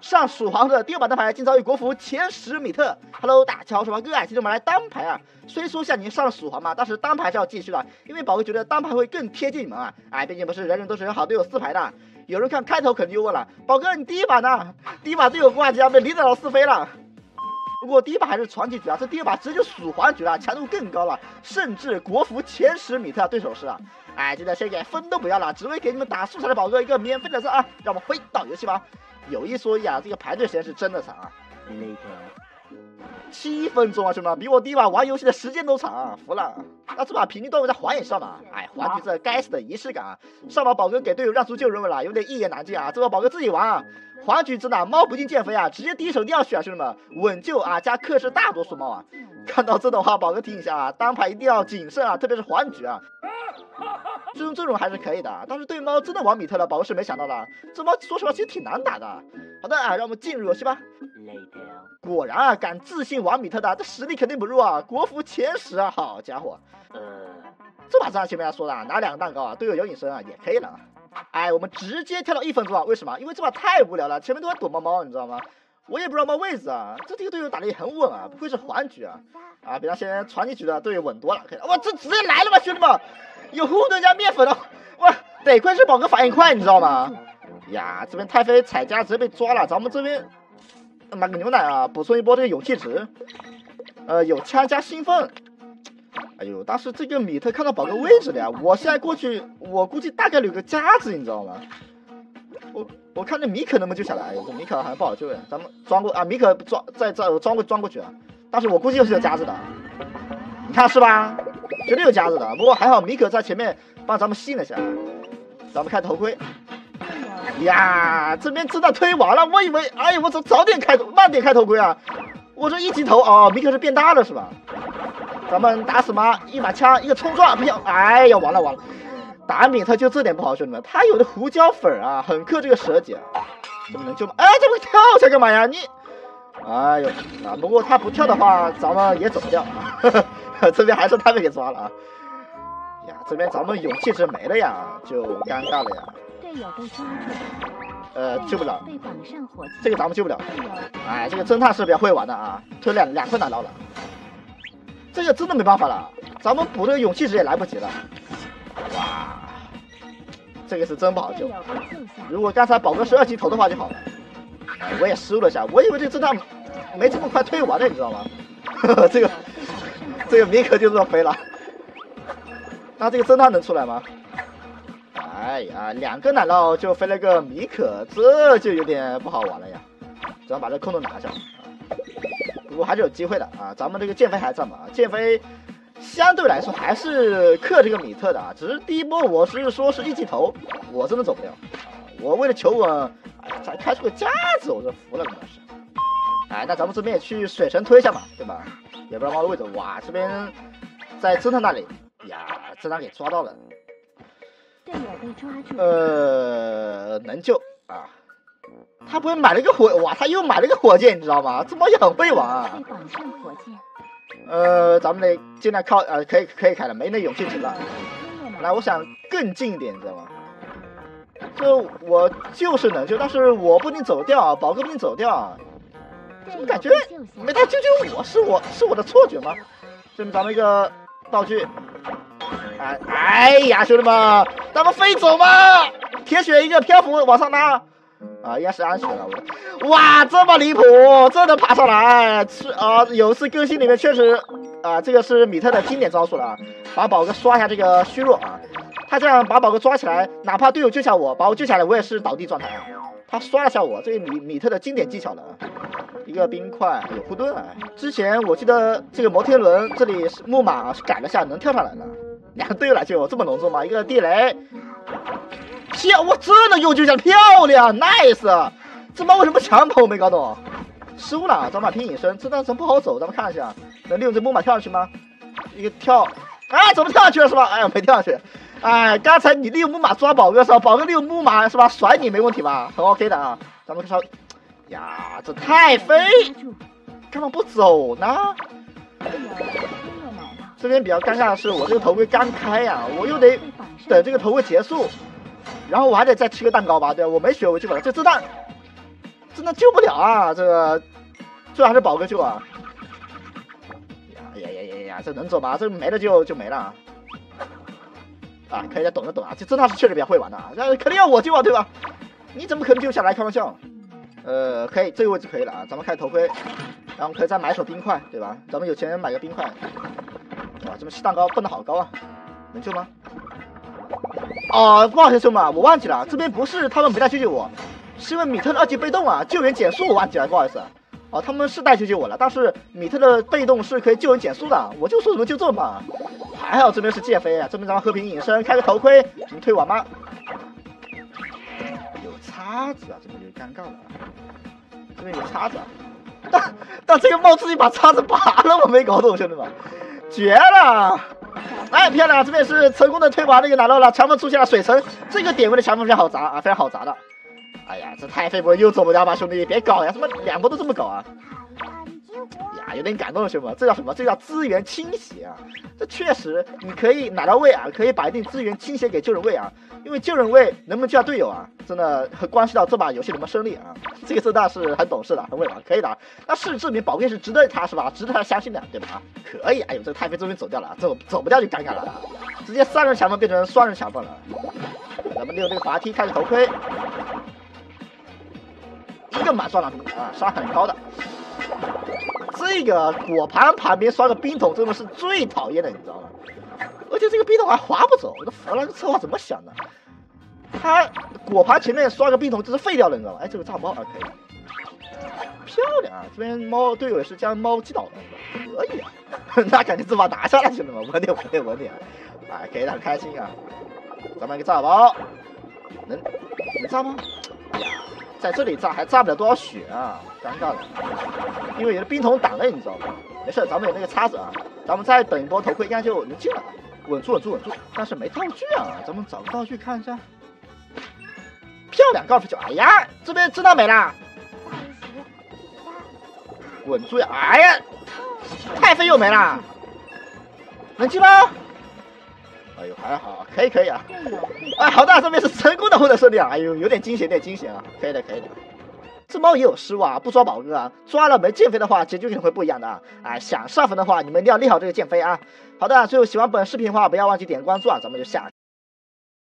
上蜀皇的第二把单排，今朝与国服前10米特。Hello， 大家好，我是王哥啊，今天我们来单排啊。虽说像您上了蜀皇嘛，但是单排是要继续的，因为宝哥觉得单排会更贴近你们啊。哎，毕竟不是人人都是人好队友四排的。有人看开头肯定就问了，宝哥你第一把呢？第一把队友挂机啊，被李长老四飞了。 不过第一把还是传奇局啊，这第二把直接就蜀皇局了，强度更高了，甚至国服前10米特对手是啊，哎，真的现在分都不要了，只为给你们打素材的宝哥一个免费的赞啊，让我们回到游戏吧。有一说一啊，这个排队时间是真的长啊，那个7分钟啊，兄弟们，比我第一把玩游戏的时间都长啊，服了。那这把平均段位在环也上吧，哎，环局这该死的仪式感啊，上把宝哥给队友让出救人尾了，有点一言难尽啊，这把宝哥自己玩啊。 环局真的猫不进剑飞啊，直接第一手一定要选，兄弟们稳救啊加克制大多数猫啊。看到这种话，宝哥提醒一下啊，单排一定要谨慎啊，特别是环局啊。最终阵容还是可以的，但是对猫真的玩米特了，宝哥是没想到的。这猫说实话其实挺难打的。好的啊，让我们进入游戏吧。果然啊，敢自信玩米特的，这实力肯定不弱啊，国服前10啊，好家伙。这把仗前面说的啊，拿两个蛋糕啊，队友有隐身啊也可以了。 哎，我们直接跳到1分钟啊！为什么？因为这把太无聊了，前面都在躲猫猫，你知道吗？我也不知道猫位置啊。这个队友打得也很稳啊，不愧是环局啊！啊，比那些传奇局的队友稳多了。哇，这直接来了吧，兄弟们！有护盾加面粉了，哇，得亏是宝哥反应快，你知道吗？呀，这边太妃踩家直接被抓了，咱们这边买个牛奶啊，补充一波这个勇气值。有枪加兴奋。 哎呦，但是这个米特看到宝哥位置了呀！我现在过去，我估计大概率有个夹子，你知道吗？我看这米可能不能救下来，哎呦，这米可好像不好救呀。咱们装过啊，米可装装过去啊，但是我估计又是有夹子的，你看是吧？绝对有夹子的。不过还好米可在前面帮咱们吸了一下，咱们开头盔。呀，这边真的推完了，我以为，哎呦，我早点开，慢点开头盔啊！我这一急头哦，米可是变大了是吧？ 咱们打死妈，一把枪，一个冲撞，不行，哎呀，完了完了！打米特就这点不好，兄弟们，他有的胡椒粉啊，很克这个蛇姐，怎么能救吗？哎，这不跳下干嘛呀？你，哎呦，啊，不过他不跳的话，咱们也走不掉啊。呵呵这边还是他们给抓了啊！呀，这边咱们勇气值没了呀，就尴尬了呀。队友被抓住。 救不了，这个咱们救不了。哎，这个侦探是比较会玩的啊，推两块奶酪了。 这个真的没办法了，咱们补这个勇气值也来不及了。哇，这个是真不好救。如果刚才宝哥12级头的话就好了。哎，我也失误了一下，我以为这侦探没这么快退完了，你知道吗？呵呵，这个米可就这么飞了。那这个侦探能出来吗？哎呀，2个奶酪就飞了个米可，这就有点不好玩了呀。只要把这空洞拿下。 不过还是有机会的啊，咱们这个剑飞还在嘛？剑飞相对来说还是克这个米特的啊，只是第一波我是说是1级头，我真的走不了。我为了求稳，哎，咱开出个夹子，我就服了，可能是。哎，那咱们这边也去水神推一下嘛，对吧？也不知道猫的位置。哇，这边在侦探那里，呀，侦探给抓到了。队友被抓住。能救啊。 他不会买了个火哇？他又买了个火箭，你知道吗？这猫也很会玩啊。咱们得尽量靠可以开了，没那勇气值了。来，我想更近一点，你知道吗？这我就是能救，但是我不一定走掉啊，宝哥不一定走掉啊。怎么感觉没他救救我是我的错觉吗？这边咱们一个道具。哎呀，兄弟们，咱们飞走吧！铁血一个漂浮往上拉。 啊，应该是安全了。我哇，这么离谱，这能爬上来？是啊，有一次更新里面确实啊，这个是米特的经典招数了啊，把宝哥刷一下这个虚弱啊。他这样把宝哥抓起来，哪怕队友救下我，把我救下来，我也是倒地状态啊。他刷了下我，这个米特的经典技巧了啊。一个冰块有护盾啊。之前我记得这个摩天轮这里是木马、啊、改了下，能跳上来了。两个队友来救我，这么隆重吗？一个地雷。 漂，我真的又救下漂亮 ，nice！ 这猫为什么抢跑我没搞懂，失误了，咱们拼隐身，这段城不好走，咱们看一下，能利用这木马跳上去吗？一个跳，哎，怎么跳上去了是吧？哎呀，没跳上去，哎，刚才你利用木马抓宝哥是吧？宝哥利用木马是吧？甩你没问题吧？很 OK 的啊，咱们稍，呀，这太飞，干嘛不走呢？这边比较尴尬的是，我这个头盔刚开呀、啊，我又得等这个头盔结束。 然后我还得再吃个蛋糕吧，对，我没学，我去把这蛋，真的救不了啊！这个最好还是宝哥救啊！呀，这能走吗？这没了就没了啊！可以的，懂就懂啊！这真的是确实比较会玩的啊！肯定要我救啊，对吧？你怎么可能救下来？开玩笑。可以，这个位置可以了啊！咱们开头盔，然后可以再买一手冰块，对吧？咱们有钱人买个冰块。哇，这么气蛋糕蹦得好高啊！能救吗？哦，不好意思，兄弟们，我忘记了，这边不是他们没带救救我，是因为米特的二级被动啊，救援减速我忘记了，不好意思。哦，他们是带救我了，但是米特的被动是可以救援减速的，我就说什么就这么棒啊！还好这边是剑飞啊，这边咱们和平隐身，开个头盔，什么推网吗？有叉子啊，这边就尴尬了，这边有叉子啊，但这个帽自己把叉子拔了，我没搞懂，兄弟们，绝了！哎，漂亮！这边是成功的推完那个奶酪了，强风出现了水城，这个点位的强风非常好砸啊，非常好砸的。哎呀，这太费波又走不掉吧，兄弟，别搞呀！怎么两波都这么搞啊？呀，有点感动了，兄弟们，这叫什么？这叫资源倾斜啊！这确实，你可以奶酪位啊，可以把一定资源倾斜给救人位啊，因为救人位能不能救到队友啊，真的很关系到这把游戏能不能胜利啊。这个真的是很懂事的，很会玩，可以的。那事实证明，宝哥是值得他是吧？值得他相信的，对吧？可以，哎呦，这太妃终于走掉了，走不掉就尴尬了，直接三人强风变成双人强风了。咱们利用这个滑梯开始头盔。一个满刷了啊，刷很高的。这个果盘旁边刷个冰桶，这种是最讨厌的，你知道吗？而且这个冰桶还滑不走，我都服了，这策划怎么想的？他果盘前面刷个冰桶，这是废掉了，你知道吗？哎，这个炸猫还可以，漂亮啊！这边猫队友也是将猫击倒了，可以啊。那感觉这把拿下来，兄弟们，稳点，哎，给的很开心啊。咱们一个炸包，能炸吗？在这里炸还炸不了多少血啊，尴尬了，因为有的冰桶挡了，你知道吗？没事，咱们有那个叉子啊，咱们再等一波头盔，应该就能进了，稳住，但是没道具啊，咱们找个道具看一下，漂亮，高尔夫球，哎呀，这边真的没啦，稳住呀，哎呀，太妃又没啦，能进吗？哎呦，还好，可以啊！哎，好的，这边是成功的获得胜利啊！哎呦，有点惊险啊！可以的。这猫也有失误啊，不抓宝哥啊，抓了没剑飞的话，结局肯定会不一样的啊！哎，想上分的话，你们一定要练好这个剑飞啊！好的，最后喜欢本视频的话，不要忘记点关注啊！咱们就下。